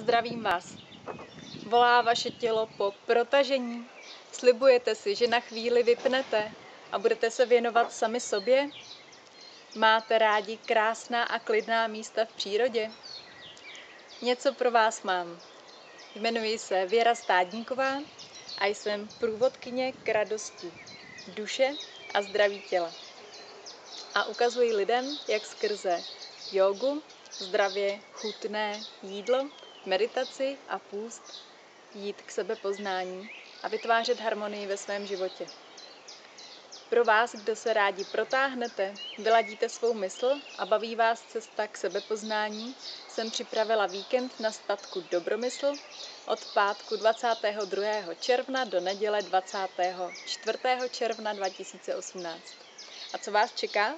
Zdravím vás. Volá vaše tělo po protažení? Slibujete si, že na chvíli vypnete a budete se věnovat sami sobě? Máte rádi krásná a klidná místa v přírodě? Něco pro vás mám. Jmenuji se Věra Stádníková a jsem průvodkyně k radosti duše a zdraví těla. A ukazuji lidem, jak skrze jógu, zdravě chutné jídlo, meditaci a půst jít k sebepoznání a vytvářet harmonii ve svém životě. Pro vás, kdo se rádi protáhnete, vyladíte svou mysl a baví vás cesta k sebepoznání, jsem připravila víkend na statku Dobromysl od pátku 22. června do neděle 24. června 2018. A co vás čeká?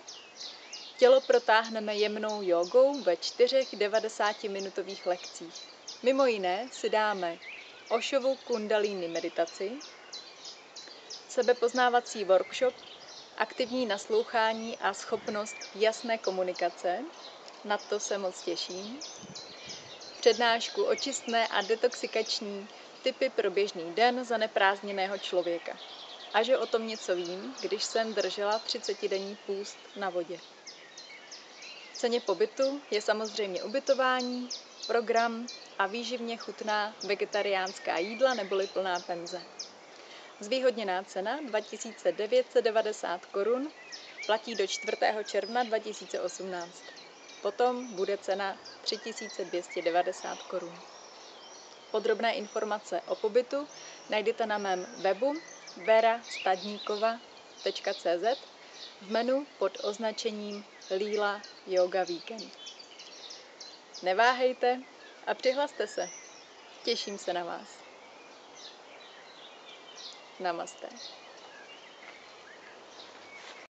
Tělo protáhneme jemnou jógou ve 4 90-minutových lekcích. Mimo jiné si dáme Ošovu kundalíny meditaci, sebepoznávací workshop, aktivní naslouchání a schopnost jasné komunikace, na to se moc těším, přednášku očistné a detoxikační tipy pro běžný den zaneprázdněného člověka. A že o tom něco vím, když jsem držela 30denní půst na vodě. V ceně pobytu je samozřejmě ubytování, program a výživně chutná vegetariánská jídla neboli plná penze. Zvýhodněná cena 2990 korun platí do 4. června 2018. Potom bude cena 3290 korun. Podrobné informace o pobytu najdete na mém webu verastadnikova.cz v menu pod označením Líla Yoga Weekend. Neváhejte a přihlaste se. Těším se na vás. Namaste.